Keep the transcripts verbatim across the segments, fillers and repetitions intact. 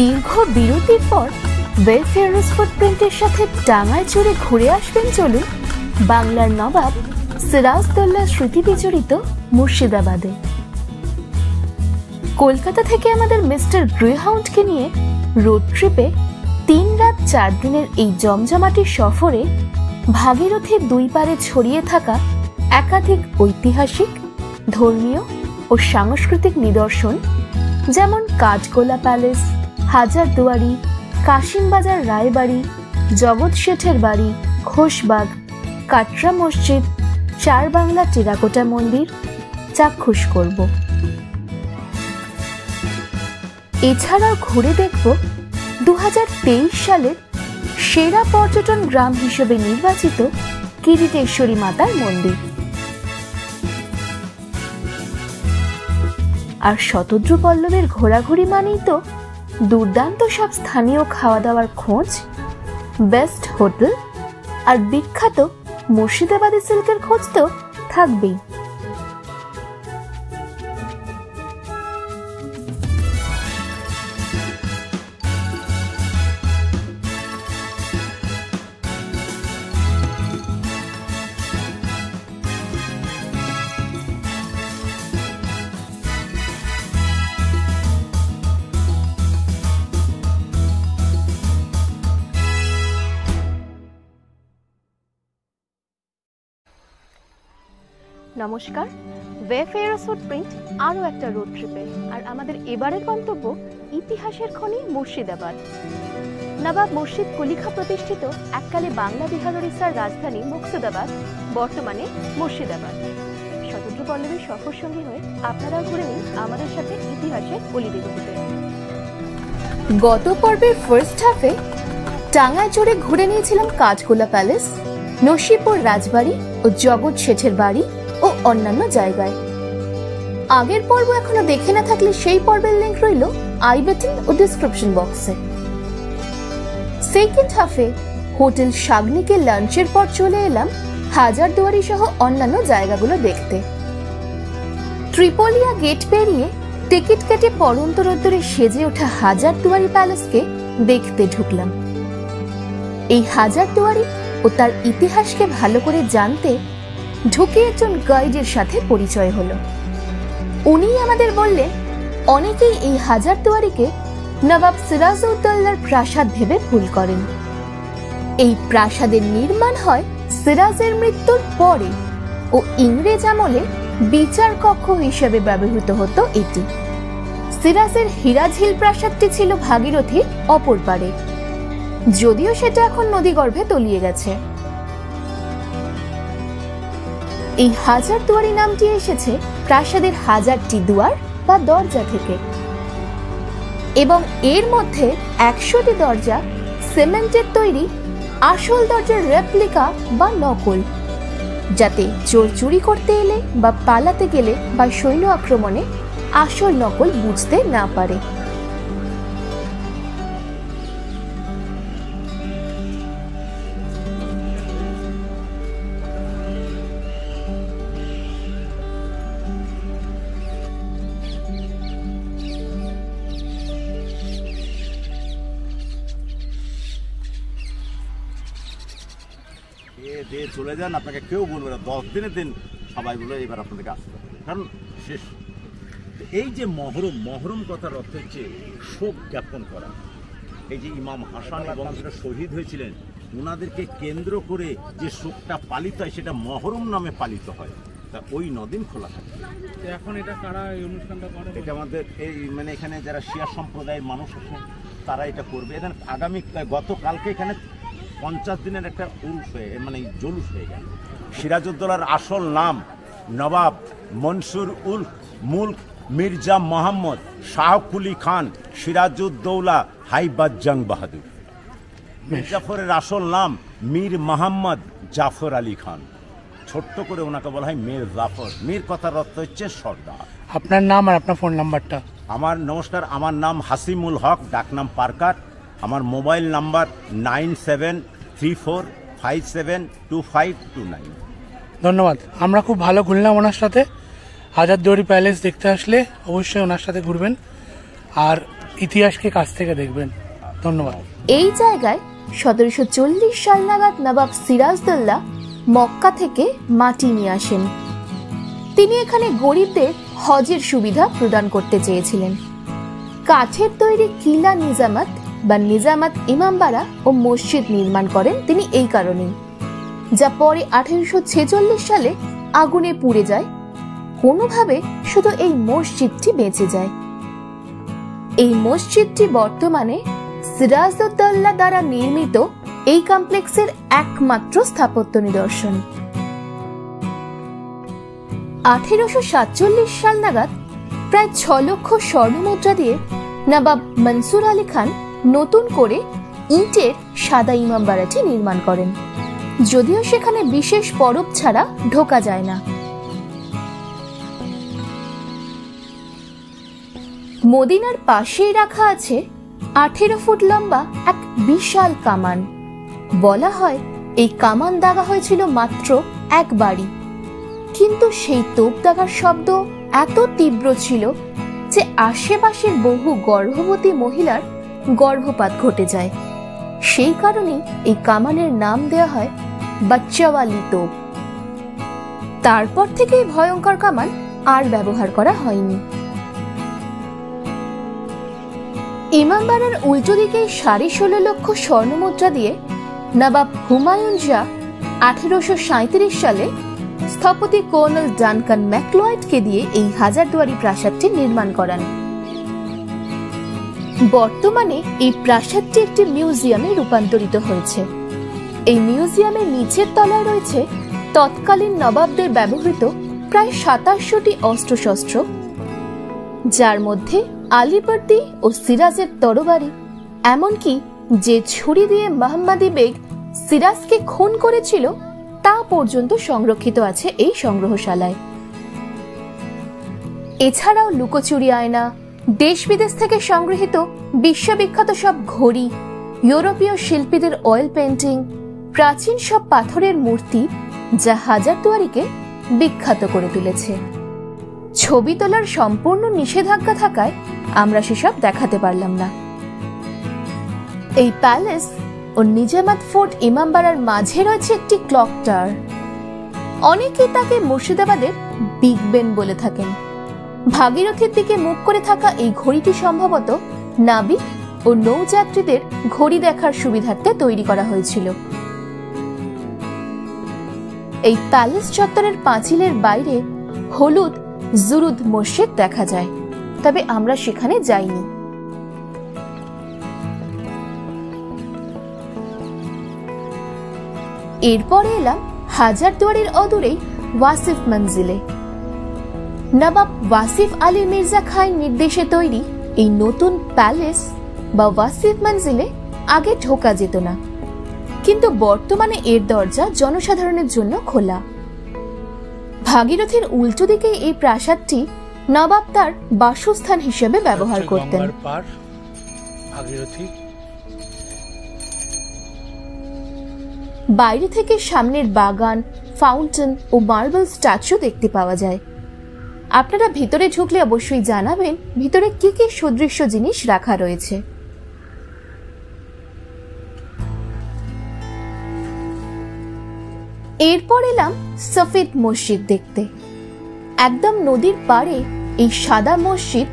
দীর্ঘ বিরতির পর ওয়েলফেয়ারস ফুডপ্রিন্টের সাথে ডাঙায় চড়ে ঘুরে আসবেন। চলুন বাংলার নবাব সিরাজ উদ-দৌলার স্মৃতি বিজড়িত মুর্শিদাবাদে। কলকাতা থেকে আমাদের মিস্টার গ্রেহাউন্ডকে নিয়ে রোড ট্রিপে তিন রাত চার দিনের এই জমজমাটি সফরে ভাগীরথী দুই পারে ছড়িয়ে থাকা একাধিক ঐতিহাসিক, ধর্মীয় ও সাংস্কৃতিক নিদর্শন যেমন কাঠগোলা প্যালেস, হাজারদুয়ারি, কাশিমবাজার রায়বাড়ি, জগৎ শেঠের বাড়ি, ঘোষবাগ, কাটরা মসজিদ, চার বাংলা টেরাকোটা মন্দির চাক্ষুষ করব। এছাড়াও ঘুরে দেখব দু হাজার তেইশ সালের সেরা পর্যটন গ্রাম হিসেবে নির্বাচিত কিরিটেশ্বরী মাতার মন্দির। আর শতদ্রু পল্লবের ঘোরাঘুরি মানেই তো দুর্দান্ত সব স্থানীয় খাওয়া দাওয়ার খোঁজ, বেস্ট হোটেল আর বিখ্যাত মুর্শিদাবাদী সিল্কের খোঁজ তো থাকবেই। নমস্কার, ওয়েফেয়ারস ফুডপ্রিন্ট আরও একটা রোড ট্রিপে, আর আমাদের এবারের গন্তব্য ইতিহাসের খনি মুর্শিদাবাদ। নবাব মুর্শিদ কুলি খাঁ প্রতিষ্ঠিত এককালে বাংলা বিহার ওড়িশার রাজধানী মুর্শিদাবাদ, বর্তমানে মুর্শিদাবাদ। শতদ্রু পল্লবের সফর সঙ্গী হয়ে আপনারা ঘুরে নিন আমাদের সাথে ইতিহাসের অলিগলিতে। গত পর্বের ফার্স্ট হাফে টাঙ্গাইল জুড়ে ঘুরে নিয়েছিলাম কাঠগোলা প্যালেস, নসিপুর রাজবাড়ি ও জগৎ শেঠের বাড়ি ও অন্যান্য জায়গায়। আগের পর্ব এখনো দেখে না থাকলে সেই পর্বের লিংক রইল আই বাটন ও ডেসক্রিপশন বক্সে। সেকেন্ড হাফে হোটেল শাগনিকে লাঞ্চের পর চলে এলাম হাজারদুয়ারি সহ অন্যান্য জায়গাগুলো দেখতে। ত্রিপলিয়া গেট পেরিয়ে টিকিট কেটে পরন্ত রোদ্দুরে সেজে ওঠা হাজারদুয়ারি প্যালেসকে দেখতে ঢুকলাম। এই হাজারদুয়ারি ও তার ইতিহাসকে ভালো করে জানতে ঢুকে একজন গাইডের সাথে পরিচয় হলো। উনি আমাদের বললেন অনেকেই এই হাজারদুয়ারিকে নবাব সিরাজ উদ-দৌলার প্রাসাদ ভেবে ভুল করেন। এই প্রাসাদের নির্মাণ হয় সিরাজের মৃত্যুর পরে ও ইংরেজ আমলে বিচার কক্ষ হিসেবে ব্যবহৃত হতো এটি। সিরাজের হীরাঝিল প্রাসাদটি ছিল ভাগীরথীর অপর পারে, যদিও সেটা এখন নদীগর্ভে তলিয়ে গেছে। এই হাজারদুয়ারি নামটি এসেছে প্রাসাদের হাজারটি দুয়ার বা দরজা থেকে, এবং এর মধ্যে একশোটি দরজা সিমেন্টের তৈরি আসল দরজার রেপ্লিকা বা নকল, যাতে চোর চুরি করতে এলে বা পালাতে গেলে বা সৈন্য আক্রমণে আসল নকল বুঝতে না পারে। চলে যান, আপনাকে কেউ বলবে না। দশ দিনের দিন সবাই বলে এবার আপনাদেরকে আসতে হবে, কারণ শেষ। এই যে মহরম, মহরম কথার অর্থ হচ্ছে শোক জ্ঞাপন করা। এই যে ইমাম হাসান এবং যারা শহীদ হয়েছিলেন ওনাদেরকে কেন্দ্র করে যে শোকটা পালিত হয় সেটা মহরম নামে পালিত হয়। তা ওই নদিন খোলা থাকে। এখন এটা কারা এই অনুষ্ঠানটা করে? এটা আমাদের এই মানে এখানে যারা শিয়া সম্প্রদায়ের মানুষ আছে তারা এটা করবে। এখানে আগামী গতকালকে এখানে পঞ্চাশ দিনের একটা উরুস হয়ে মানে জলুস হয়ে গেল। সিরাজ উদ-দৌলার আসল নাম নবাব মনসুর উল মুলক মির্জা মোহাম্মদ শাহ কুলি খান সিরাজ উদ-দৌলা হাইবাজ জং বাহাদুর। মির্জাফরের আসল নাম মীর মোহাম্মদ জাফর আলী খান। ছোট্ট করে ওনাকে বলা হয় মীর জাফর। মীর কথার অর্থ হচ্ছে সর্দার। আপনার নাম আর আপনার ফোন নাম্বারটা? আমার নমস্কার, আমার নাম হাসিমুল হক, ডাকনাম পার্কার। আমার mobile number nine seven three four five seven two five two nine. ধন্যবাদ। আমরা খুব ভালো ঘুরলাম ওনার সাথে। হাজারদুয়ারি প্যালেস দেখতে আসলে অবশ্যই ওনার সাথে ঘুরবেন। আর ইতিহাসকে কাছ থেকে দেখবেন। ধন্যবাদ। এই জায়গায় সতেরোশো চল্লিশ সাল নাগাদ নবাব সিরাজউদ্দৌলা মক্কা থেকে মাটি নিয়ে আসেন। তিনি এখানে গরিবদের হজের সুবিধা প্রদান করতে চেয়েছিলেন। কাঠের তৈরি কিলা নিজামাত বা নিজামাত ইমামবাড়া ও মসজিদ নির্মাণ করেন তিনি এই কারণেই, যা পরে আঠেরোশো ছেচল্লিশ সালে আগুনে পুড়ে যায়। কোনোভাবে শুধু এই মসজিদটি বেঁচে যায়। এই মসজিদটি বর্তমানে সিরাজউদ্দৌলা দ্বারা নির্মিত এই কমপ্লেক্সের একমাত্র স্থাপত্য নিদর্শন। আঠেরোশো সাতচল্লিশ সাল নাগাদ প্রায় ছ লক্ষ স্বর্ণমুদ্রা দিয়ে নবাব মনসুর আলী খান নতুন করে ইটের সাদা ইমামবাড়াটি নির্মাণ করেন, যদিও সেখানে বিশেষ পরব ছাড়া ঢোকা যায় না। মদিনার পাশেই রাখা আছে আঠেরো ফুট লম্বা এক বিশাল কামান। বলা হয় এই কামান দাগা হয়েছিল মাত্র একবারই, কিন্তু সেই তোপ দাগার শব্দ এত তীব্র ছিল যে আশেপাশের বহু গর্ভবতী মহিলার গর্ভপাত ঘটে যায়। সেই কারণে এই কামানের নাম দেওয়া হয় বাচ্চাওয়ালি তোপ। তারপর থেকে এই ভয়ঙ্কর কামান আর ব্যবহার করা হয়নি। ইমামবাড়ার উল্টো দিকে সাড়ে ষোলো লক্ষ স্বর্ণমুদ্রা দিয়ে নবাব হুমায়ুন জাহ আঠেরোশো সাঁইত্রিশ সালে স্থপতি কর্নেল ডানকান ম্যাকলয়েডকে দিয়ে এই হাজারদুয়ারি প্রাসাদটি নির্মাণ করান। বর্তমানে এই প্রাসাদটি একটি মিউজিয়ামে রূপান্তরিত হয়েছে। এই মিউজিয়ামের নিচের তলায় রয়েছে তৎকালীন নবাবদের ব্যবহৃত প্রায় সাতাশশোটি অস্ত্রশস্ত্র, যার মধ্যে আলীবর্দী ও সিরাজের তরবারি, এমনকি যে ছুরি দিয়ে মোহাম্মদি বেগ সিরাজকে খুন করেছিল তা পর্যন্ত সংরক্ষিত আছে এই সংগ্রহশালায়। এছাড়াও লুকোচুরি আয়না, দেশ বিদেশ থেকে সংগৃহীত বিশ্ববিখ্যাত সব ঘড়ি, ইউরোপীয় শিল্পীদের অয়েল পেন্টিং, প্রাচীন সব পাথরের মূর্তি, যা হাজারদুয়ারিকে বিখ্যাত করে তুলেছে। ছবি তোলার সম্পূর্ণ নিষেধাজ্ঞা থাকায় আমরা সেসব দেখাতে পারলাম না। এই প্যালেস ও নিজামাত ফোর্ট ইমামবাড়ার মাঝে রয়েছে একটি ক্লক টাওয়ার। অনেকেই তাকে মুর্শিদাবাদের বিগ বেন বলে থাকেন। ভাগীরথীর দিকে মুখ করে থাকা এই ঘড়িটি সম্ভবত নাবিক ও নৌযাত্রীদের ঘড়ি দেখার সুবিধার্থে তৈরি করা হয়েছিল। এই প্যালেস চত্বরের পাঁচিলের বাইরে হলুদ জুরুদ মসজিদ দেখা যায়, তবে আমরা সেখানে যাইনি। এরপরে এলাম হাজারদুয়ারির অদূরেই ওয়াসিফ মঞ্জিলে। নবাব ওয়াসিফ আলী মির্জা খান নির্দেশে তৈরি এই নতুন প্যালেস বা ওয়াসিফ মঞ্জিলে আগে ঢোকা যেত না, কিন্তু বর্তমানে এর দরজা জনসাধারণের জন্য খোলা। ভাগীরথীর উল্টো দিকে এই প্রাসাদটি নবাব তার বাসস্থান হিসেবে ব্যবহার করতেন। বাইরে থেকে সামনের বাগান, ফাউন্টেন ও মার্বেল স্ট্যাচু দেখতে পাওয়া যায়। আপনারা ভিতরে ঢুকলে অবশ্যই জানাবেন ভিতরে কি কি সুদৃশ্য জিনিস রাখা রয়েছে। এরপর এলাম সফেদ মসজিদ দেখতে। একদম নদীর পাড়ে এই সাদা মসজিদ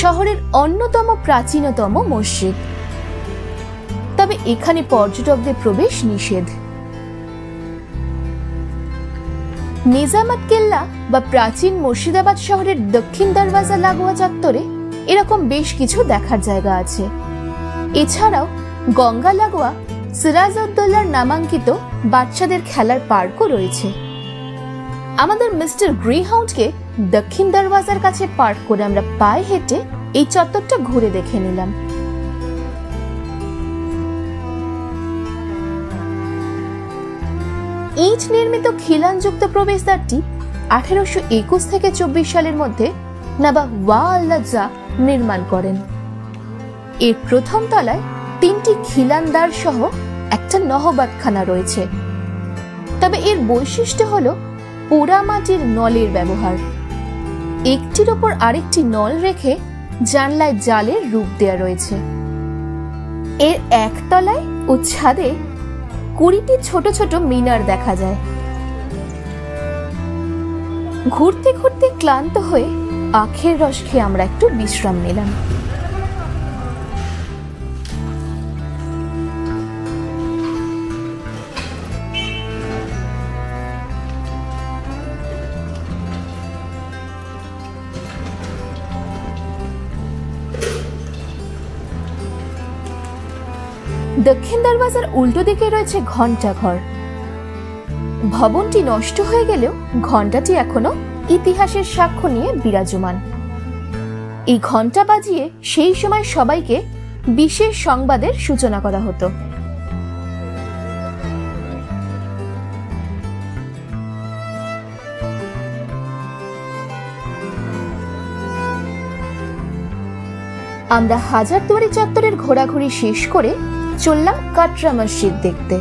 শহরের অন্যতম প্রাচীনতম মসজিদ, তবে এখানে পর্যটকদের প্রবেশ নিষেধ। নিজামাত কেল্লা বা প্রাচীন মুর্শিদাবাদ শহরের দক্ষিণ দরওয়াজা লাগোয়া চত্বরে এরকম বেশ কিছু দেখার জায়গা আছে। এছাড়াও গঙ্গা লাগোয়া সিরাজউদ্দৌলার নামাঙ্কিত বাচ্চাদের খেলার পার্কও রয়েছে। আমাদের মিস্টার গ্রিহাউন্ডকে দক্ষিণ দরওয়াজার কাছে পার্ক করে আমরা পায়ে হেঁটে এই চত্বরটা ঘুরে দেখে নিলাম। ইট নির্মিত খিলানযুক্ত প্রবেশদ্বারটি আঠারোশো একুশ থেকে চব্বিশ সালের মধ্যে নবাব ওয়াল্লাহ জাহ নির্মাণ করেন। এর প্রথম তলায় তিনটি খিলানদার সহ একটা নহবাতখানা রয়েছে, তবে এর বৈশিষ্ট্য হলো পোড়া মাটির নলের ব্যবহার। একটির ওপর আরেকটি নল রেখে জানলায় জালের রূপ দেয়া রয়েছে। এর একতলায় ও ছাদে কুড়িটি ছোট ছোট মিনার দেখা যায়। ঘুরতে ঘুরতে ক্লান্ত হয়ে আখের রস খেয়ে আমরা একটু বিশ্রাম নিলাম। দক্ষিণ দরওয়াজার উল্টো দিকে রয়েছে ঘণ্টা ঘর। ভবনটি নষ্ট হয়ে গেলেও ঘণ্টাটি এখনো ইতিহাসের সাক্ষ্য নিয়ে বিরাজমান। এই ঘণ্টা বাজিয়ে সেই সময় সবাইকে বিশেষ সংবাদের সূচনা করা হতো। আমরা হাজারদুয়ারি চত্বরের ঘোরাঘুরি শেষ করে চললাম কাটরা মসজিদ দেখতে।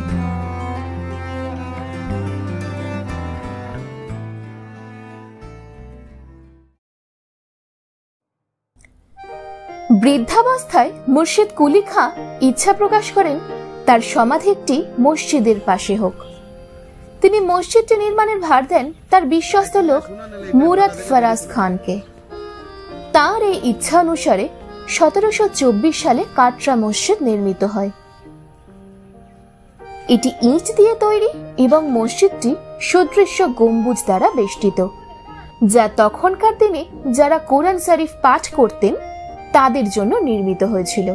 বৃদ্ধাবস্থায় মুর্শিদ কুলি খাঁ ইচ্ছা প্রকাশ করেন তার সমাধি একটি মসজিদের পাশে হোক। তিনি মসজিদটি নির্মাণের ভার দেন তার বিশ্বস্ত লোক মুরাদ ফারাজ খানকে। তার এই ইচ্ছা অনুসারে সতেরোশো চব্বিশ সালে কাটরা মসজিদ নির্মিত হয়। এটি ইট দিয়ে তৈরি এবং মসজিদটি সুদৃশ্য গম্বুজ দ্বারা বেষ্টিত, যা তখনকার দিনে যারা কোরআন শরীফ পাঠ করতেন তাদের জন্য নির্মিত হয়েছিল।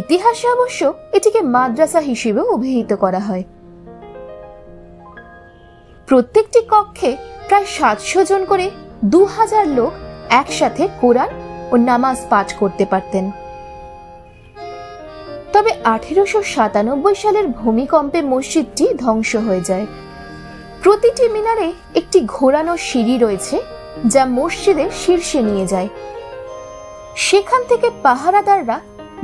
ইতিহাসে অবশ্য এটিকে মাদ্রাসা হিসেবে অভিহিত করা হয়। প্রত্যেকটি কক্ষে প্রায় সাতশো জন করে দু হাজার লোক একসাথে কোরআন ও নামাজ পাঠ করতে পারতেন। তবে আঠেরোশো সাতানব্বই সালের ভূমিকম্পে মসজিদটি ধ্বংস হয়ে যায়। প্রতিটি মিনারে একটি ঘোরানো সিঁড়ি রয়েছে যা মসজিদের শীর্ষে নিয়ে যায়। সেখান থেকে পাহারাদাররা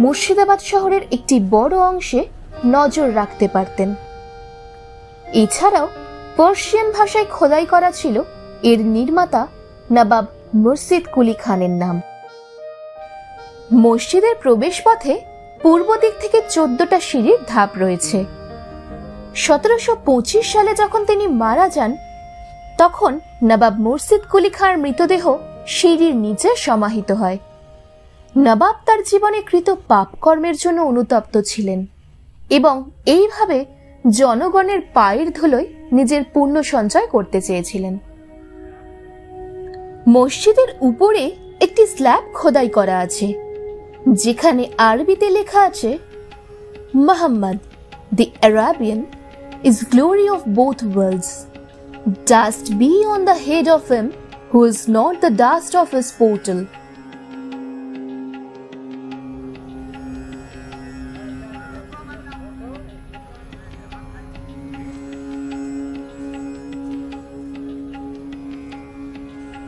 মুর্শিদাবাদ শহরের একটি বড় অংশে নজর রাখতে পারতেন। এছাড়াও পার্সিয়ান ভাষায় খোদাই করা ছিল এর নির্মাতা নবাব মুর্শিদ কুলি খানের নাম। মসজিদের প্রবেশপথে পূর্ব দিক থেকে চোদ্দটা সিঁড়ির ধাপ রয়েছে। সতেরোশো পঁচিশ সালে যখন তিনি মারা যান, তখন নবাব মুর্শিদ কুলি খাঁর মৃতদেহ সিঁড়ির নিচে সমাহিত হয়। নবাব তার জীবনে কৃত পাপকর্মের জন্য অনুতপ্ত ছিলেন এবং এইভাবে জনগণের পায়ের ধুলোয় নিজের পুণ্য সঞ্চয় করতে চেয়েছিলেন। মসজিদের উপরে একটি স্ল্যাব খোদাই করা আছে, যেখানে আরবিতে লেখা আছে, Mohammad the Arabian is glory of both worlds, dust be on the head of him who is not the dust of his portal.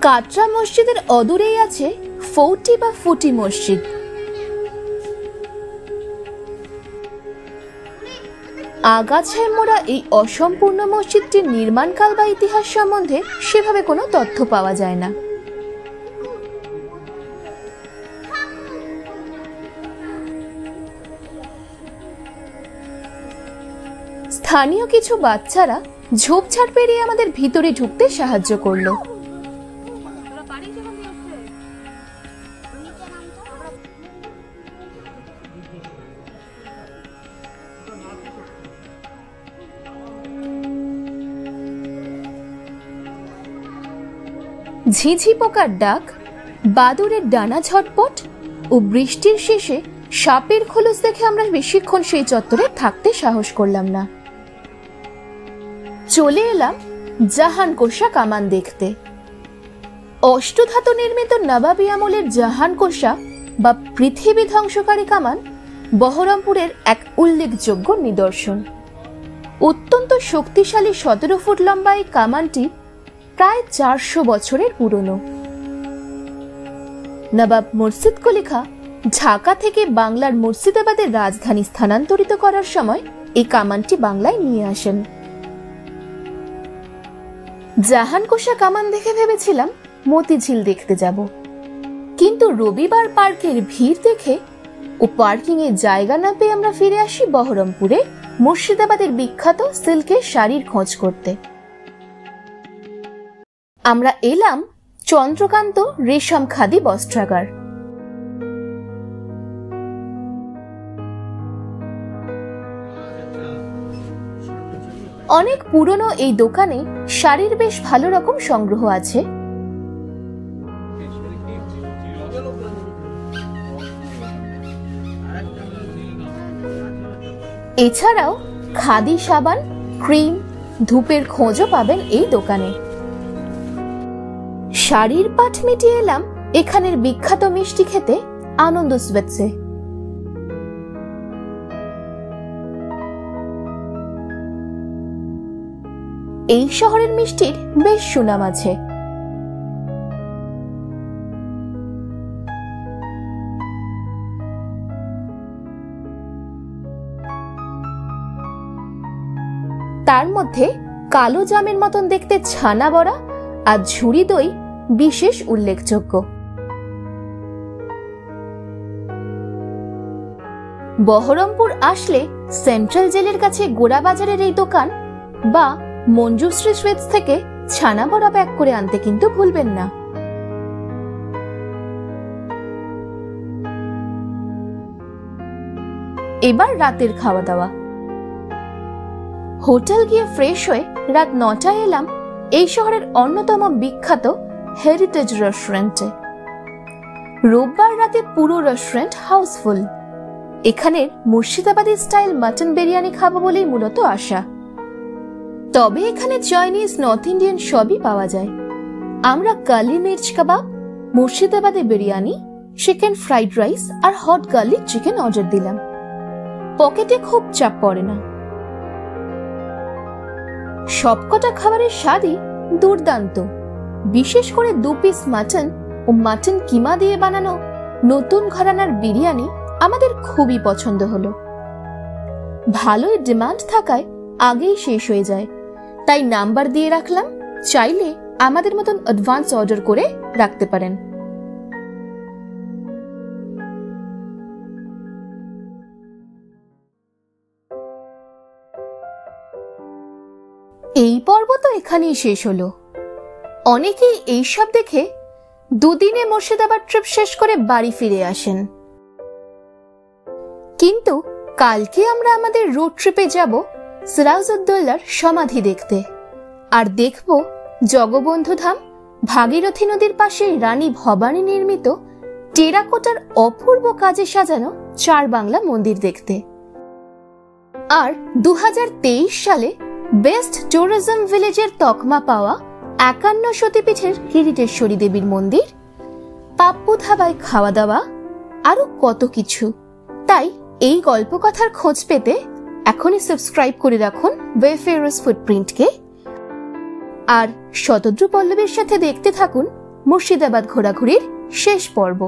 Katra মসজিদের অদূরেই আছে ফৌটি বা ফুটি মসজিদ। আগাছায় মোড়া এই অসম্পূর্ণ মসজিদটির নির্মাণকাল বা ইতিহাস সম্বন্ধে সেভাবে কোনো তথ্য পাওয়া যায় না। স্থানীয় কিছু বাচ্চারা ঝোপঝাড় পেরিয়ে আমাদের ভিতরে ঢুকতে সাহায্য করলো। ঝিঝি পোকার ডাক, বাদুরের ডানা ঝটপট ও বৃষ্টির শেষে সাপের খোলস দেখে আমরা বেশিক্ষণ সেই চত্বরে থাকতে সাহস করলাম না। চলে এলাম জাহান কোষা কামান দেখতে। অষ্টধাতু নির্মিত নবাবী আমলের জাহান কোষা বা পৃথিবী ধ্বংসকারী কামান বহরমপুরের এক উল্লেখযোগ্য নিদর্শন। অত্যন্ত শক্তিশালী সতেরো ফুট লম্বা এই কামানটি প্রায় চারশো বছরের পুরনো। নবাব মুর্শিদ কুলি খাঁ ঢাকা থেকে বাংলার মুর্শিদাবাদের রাজধানী স্থানান্তরিত করার সময় এই কামানটি বাংলায় নিয়ে আসেন। জাহান কোষা কামান দেখে ভেবেছিলাম মতিঝিল দেখতে যাব, কিন্তু রবিবার পার্কের ভিড় দেখে ও পার্কিং এর জায়গা না পেয়ে আমরা ফিরে আসি বহরমপুরে মুর্শিদাবাদের বিখ্যাত সিল্কের শাড়ির খোঁজ করতে। আমরা এলাম চন্দ্রকান্ত রেশম খাদি বস্ত্রাগার। অনেক পুরনো এই দোকানে শাড়ির বেশ ভালো রকম সংগ্রহ আছে। এছাড়াও খাদি সাবান, ক্রিম, ধূপের খোঁজও পাবেন এই দোকানে। শাড়ির পাঠ মিটিয়ে এলাম এখানের বিখ্যাত মিষ্টি খেতে আনন্দ সুইটসে। এই শহরের মিষ্টির বেশ সুনাম আছে। তার মধ্যে কালো জামের মতন দেখতে ছানা বড়া আর ঝুড়ি দই বিশেষ উল্লেখযোগ্য। বহরমপুর আসলে সেন্ট্রাল জেলের কাছে গোড়া বাজারের এই দোকান বা মঞ্জুশ্রী সুইটস থেকে ছানা বড়া প্যাক করে আনতে কিন্তু ভুলবেন না। এবার রাতের খাওয়া দাওয়া। হোটেল গিয়ে ফ্রেশ হয়ে রাত নটায় এলাম এই শহরের অন্যতম বিখ্যাত হেরিটেজ রেস্টুরেন্টে। রোববার রাতে পুরো রেস্টুরেন্ট হাউসফুল। এখানের মুর্শিদাবাদি স্টাইল মাটন বিরিয়ানি খাবো বলেই মূলত আশা, তবে এখানে চাইনিজ, নর্থ ইন্ডিয়ান সবই পাওয়া যায়। আমরা কালি মির্চ কাবাব, মুর্শিদাবাদে বিরিয়ানি, চিকেন ফ্রাইড রাইস আর হট গার্লিক চিকেন অর্ডার দিলাম। পকেটে খুব চাপ পড়ে না, সবকটা খাবারের স্বাদই দুর্দান্ত। বিশেষ করে দু পিস মাটন ও মাটন কিমা দিয়ে বানানো নতুন ঘরানার বিরিয়ানি আমাদের খুবই পছন্দ হলো। ভালোই ডিমান্ড থাকায় আগেই শেষ হয়ে যায়, তাই নাম্বার দিয়ে রাখলাম, চাইলে আমাদের মতন অ্যাডভান্স অর্ডার করে রাখতে পারেন। এই পর্ব তো এখানেই শেষ হলো। অনেকেই এইসব দেখে দুদিনে মুর্শিদাবাদ ট্রিপ শেষ করে বাড়ি ফিরে আসেন, কিন্তু কালকে আমরা আমাদের রোড ট্রিপে যাব সিরাজ উদ-দৌলার সমাধি দেখতে, আর দেখব জগবন্ধু ধাম, ভাগীরথী নদীর পাশে রানী ভবানী নির্মিত টেরাকোটার অপূর্ব কাজে সাজানো চার বাংলা মন্দির দেখতে। আর দু হাজার তেইশ সালে বেস্ট ট্যুরিজম ভিলেজের তকমা পাওয়া একান্ন সতীপীঠের কিরিটেশ্বরী দেবীর মন্দির, পাপ্পু ধাবায় খাওয়া দাওয়া, আরো কত কিছু। তাই এই গল্প কথার খোঁজ পেতে এখনই সাবস্ক্রাইব করে রাখুন ওয়েফেয়ারস ফুডপ্রিন্টকে, আর শতদ্রু পল্লবের সাথে দেখতে থাকুন মুর্শিদাবাদ ঘোরাঘুরির শেষ পর্ব।